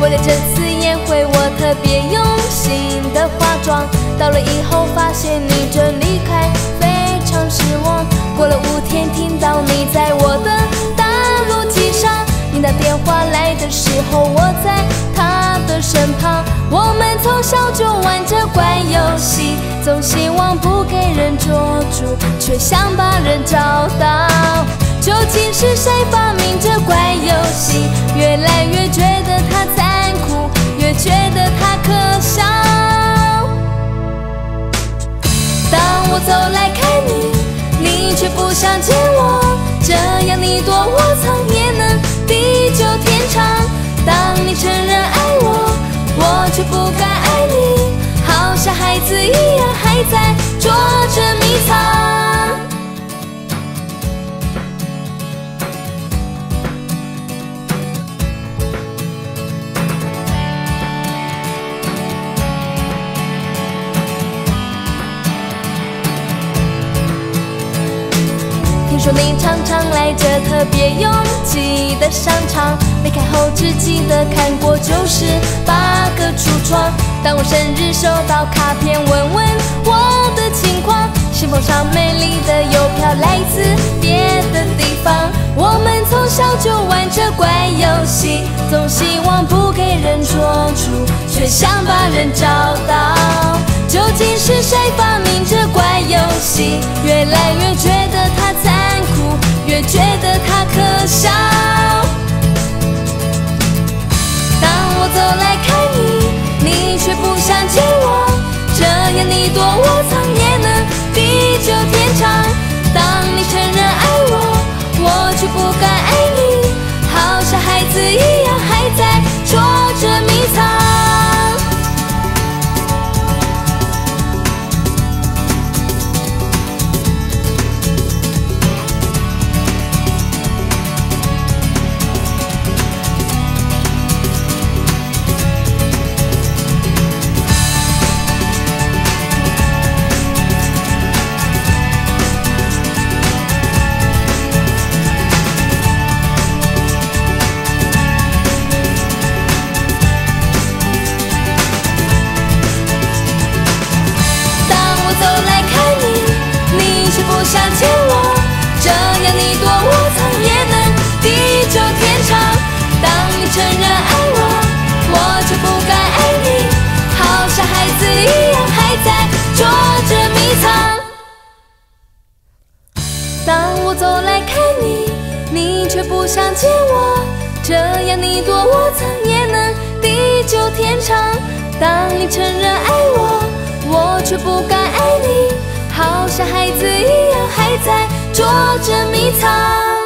为了这次宴会，我特别用心的化妆。到了以后，发现你准离开，非常失望。过了5天，听到你在我的大路机上，你打电话来的时候，我在他的身旁。我们从小就玩着怪游戏，总希望不给人捉住，却想把人找到。 究竟是谁发明这怪游戏？越来越觉得它残酷，越觉得它可笑。当我走来看你，你却不想见我，这样你躲我藏也能地久天长。当你承认爱我，我却不敢爱你，好像孩子一样还在捉着迷藏。 说你常常来这特别拥挤的商场，离开后只记得看过98个橱窗。当我生日收到卡片，问问我的情况，信封上美丽的邮票来自别的地方。我们从小就玩着怪游戏，总希望不给人捉住，却想把人找到。 究竟是谁发明这怪游戏？越来越觉得它残酷，越觉得它可笑。当我走来看你，你却不想见我，这样你躲我藏也能地久天长。当你承认爱我，我却不敢爱你，好像孩子一样还在捉着迷藏。 像孩子一样，还在捉着迷藏。